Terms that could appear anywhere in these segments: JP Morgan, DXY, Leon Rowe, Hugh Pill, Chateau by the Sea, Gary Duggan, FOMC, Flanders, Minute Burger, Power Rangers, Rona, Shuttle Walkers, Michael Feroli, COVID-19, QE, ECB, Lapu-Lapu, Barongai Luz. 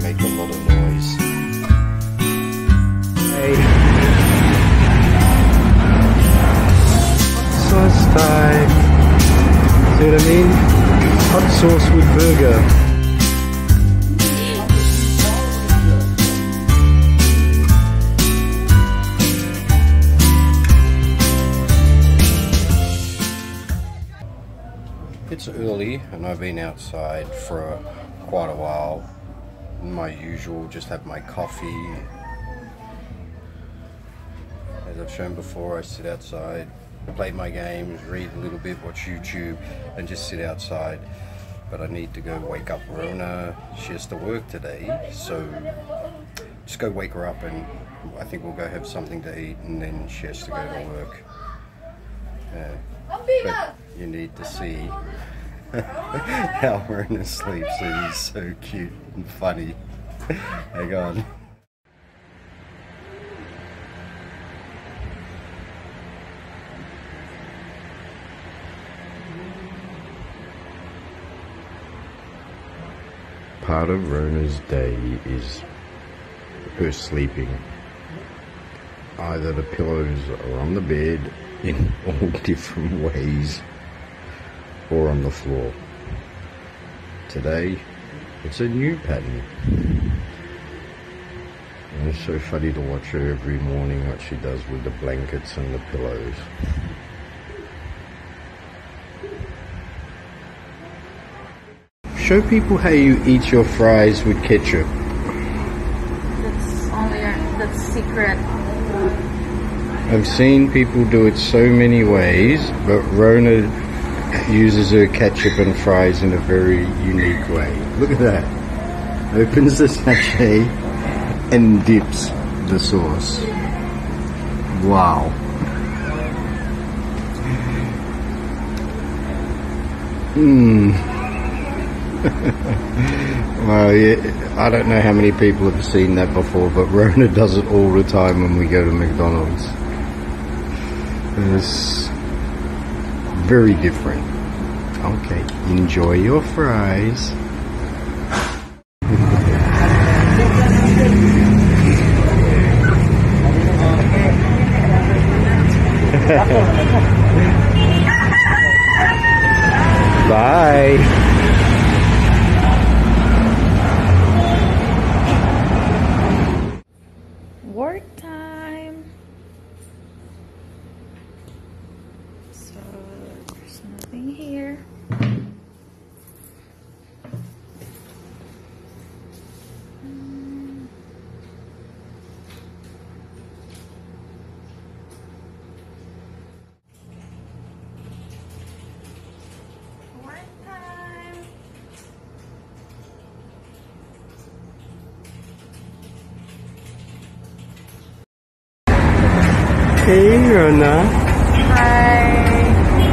they make a lot of noise. Hey. Sauce time. See what I mean? Hot sauce with burger. It's early and I've been outside for quite a while. My usual, just have my coffee. As I've shown before, I sit outside, play my games, read a little bit, watch YouTube, and just sit outside. But I need to go wake up Rona. She has to work today, so just go wake her up and I think we'll go have something to eat, and then she has to go to work. But you need to see how Rona sleeps. She's so cute and funny. Hang on. Part of Rona's day is her sleeping. Either the pillows are on the bed in all different ways or on the floor. Today it's a new pattern, and it's so funny to watch her every morning, what she does with the blankets and the pillows. Show people how you eat your fries with ketchup. That's secret. I've seen people do it so many ways, but Rona uses her ketchup and fries in a very unique way. Look at that. Opens the sachet and dips the sauce. Wow. Well, yeah, I don't know how many people have seen that before, but Rona does it all the time when we go to McDonald's. It's very different. Okay, enjoy your fries. Bye. Hey Rona. Hi.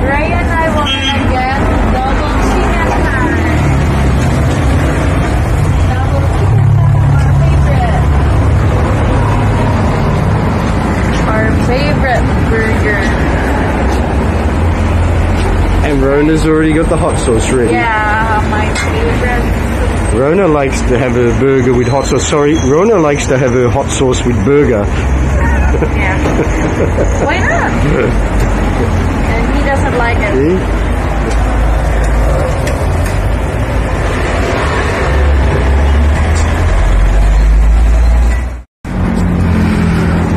Ray and I want to get double chicken thigh. Double chicken thigh, our favorite burger. And Rona's already got the hot sauce ready. Yeah, my favorite. Rona likes to have her burger with hot sauce. Sorry, Rona likes to have her hot sauce with burger. Yeah. Why not? And he doesn't like it. See?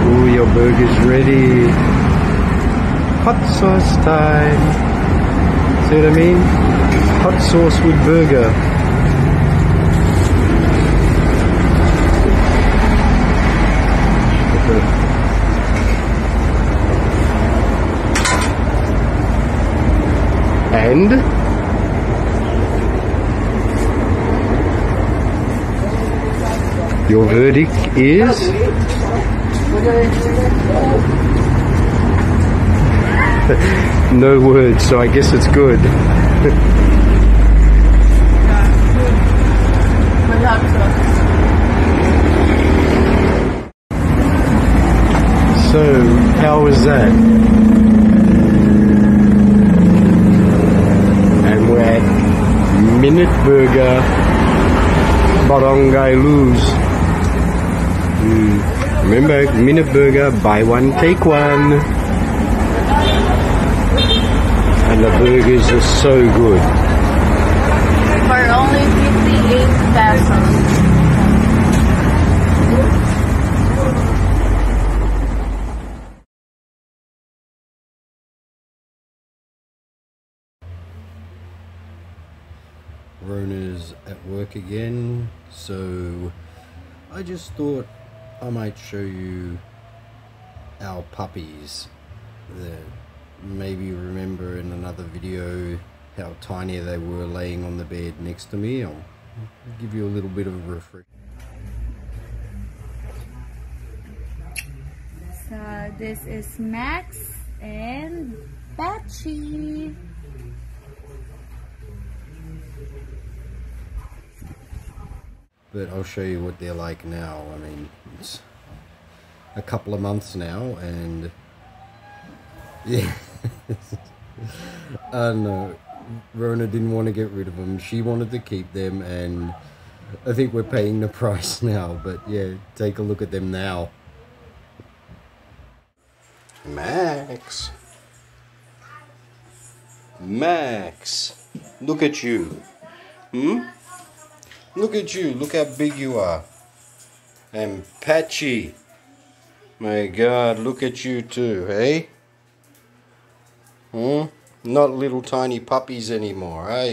Ooh, your burger's ready. Hot sauce time. See what I mean? Hot sauce with burger. And your verdict is? No words, so I guess it's good. So, how was that? Minute Burger Barongai Luz. Remember, Minute Burger, buy one, take one. And the burgers are so good. For only 58 pesos. Rona's at work again, so I just thought I might show you our puppies. Maybe you remember in another video how tiny they were laying on the bed next to me. I'll give you a little bit of a refresh. So this is Max and Batchy. But I'll show you what they're like now. I mean, it's a couple of months now, and yeah, I know Rona didn't want to get rid of them. She wanted to keep them, and I think we're paying the price now. But yeah, take a look at them now. Max, Max, look at you. Look at you, look how big you are. And Patchy, my God, look at you too, hey? Not little tiny puppies anymore, are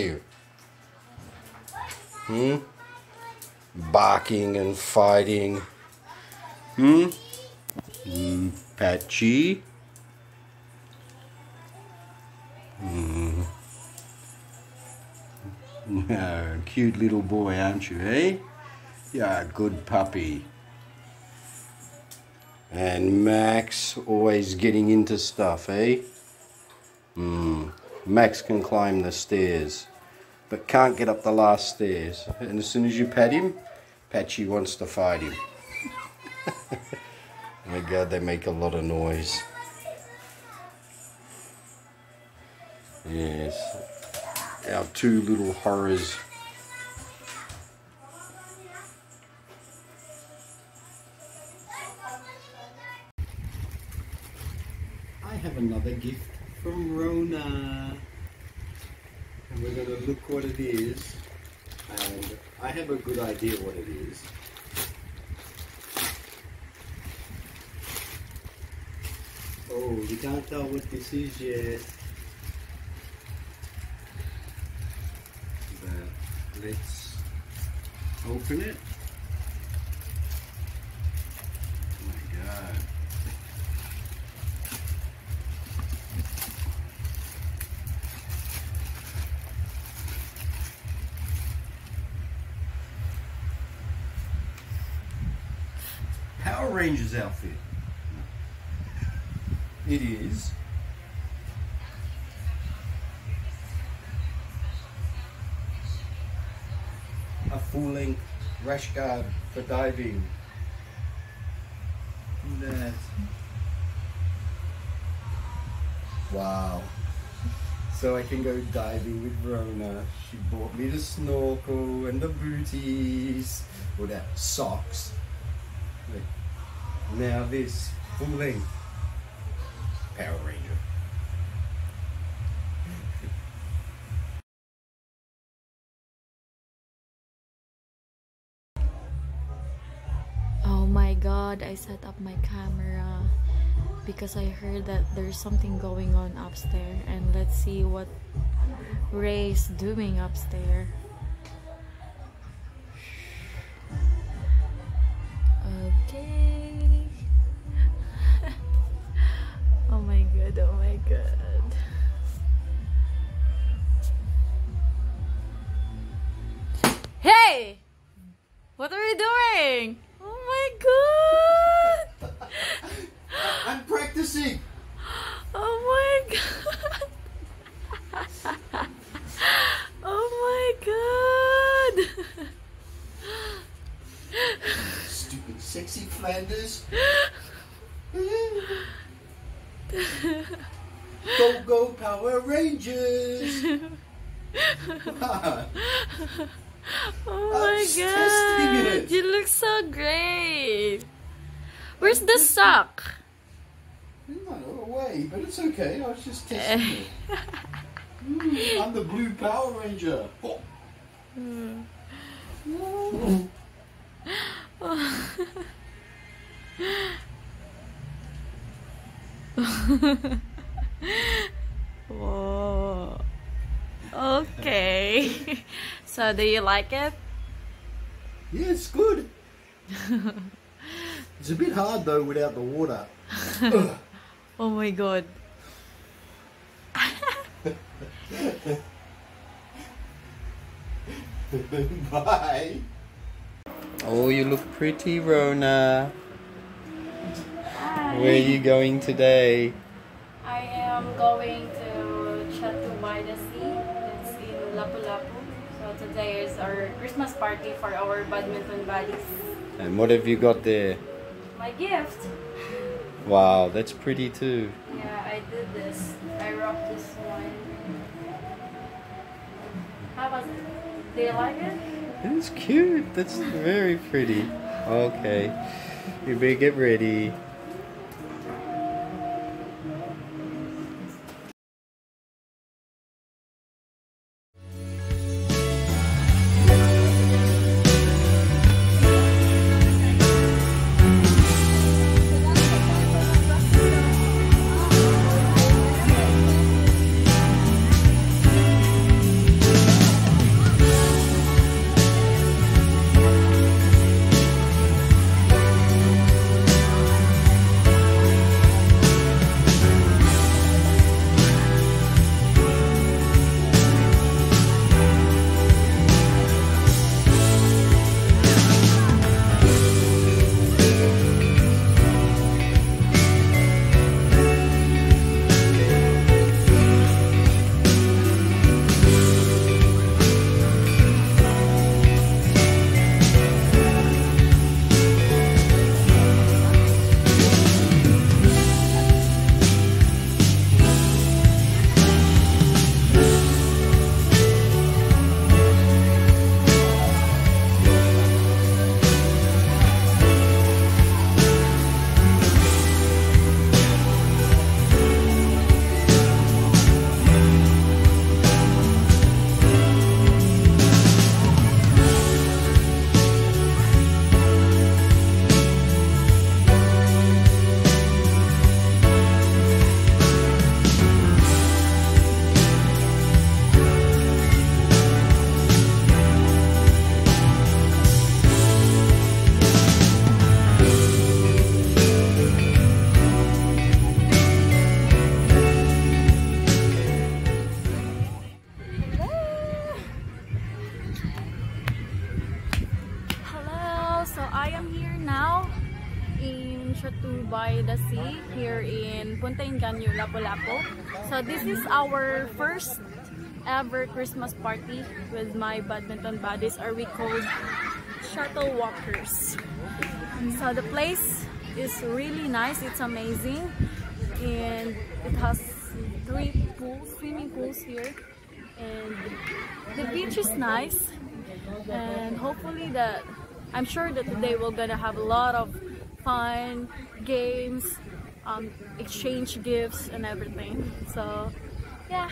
you? Barking and fighting. Patchy. No, cute little boy, aren't you, eh? Yeah, good puppy. And Max, always getting into stuff, eh? Max can climb the stairs, but can't get up the last stairs. And as soon as you pat him, Patchy wants to fight him. My God, they make a lot of noise. Yes. Our two little horrors. I have another gift from Rona, and we're going to look what it is, and I have a good idea what it is. Oh, you can't tell what this is yet. Let's open it. Oh my God. Power Rangers outfit. It is. A full-length rash guard for diving. That. Wow. So I can go diving with Rona. She bought me the snorkel and the booties. Or that, socks. Look. Now this, full-length Power Ranger. God, I set up my camera because I heard that there's something going on upstairs, and let's see what Ray's doing upstairs. Okay. Oh my God, oh my God. Hey! What are you doing? Oh my God! I'm practicing! Oh my God! Oh my God! Stupid sexy Flanders! Go go Power Rangers! Oh my god! You look so great! Where's the sock? No, away, but it's okay. I was just testing it. I'm the blue Power Ranger. Oh. Oh. Whoa. Okay. So do you like it? Yeah, it's good. It's a bit hard though without the water. Oh my god. Bye. Oh, you look pretty, Rona. Hi. Where are you going today? I am going to Chateau by the Sea. It's in Lapu-Lapu. So today is our Christmas party for our badminton buddies. And what have you got there? My gift. Wow, that's pretty too. Yeah, I did this. I rocked this one. How about it? Do you like it? It's cute. That's very pretty. Okay, you better get ready. Chateau by the Sea here in Punta Inganyo, Lapu-Lapu. So this is our first ever Christmas party with my badminton buddies, or we called Shuttle Walkers. So the place is really nice. It's amazing, and it has three pools, swimming pools here, and the beach is nice. And hopefully that, I'm sure that today we're gonna have a lot of fun, games, exchange gifts and everything. So yeah.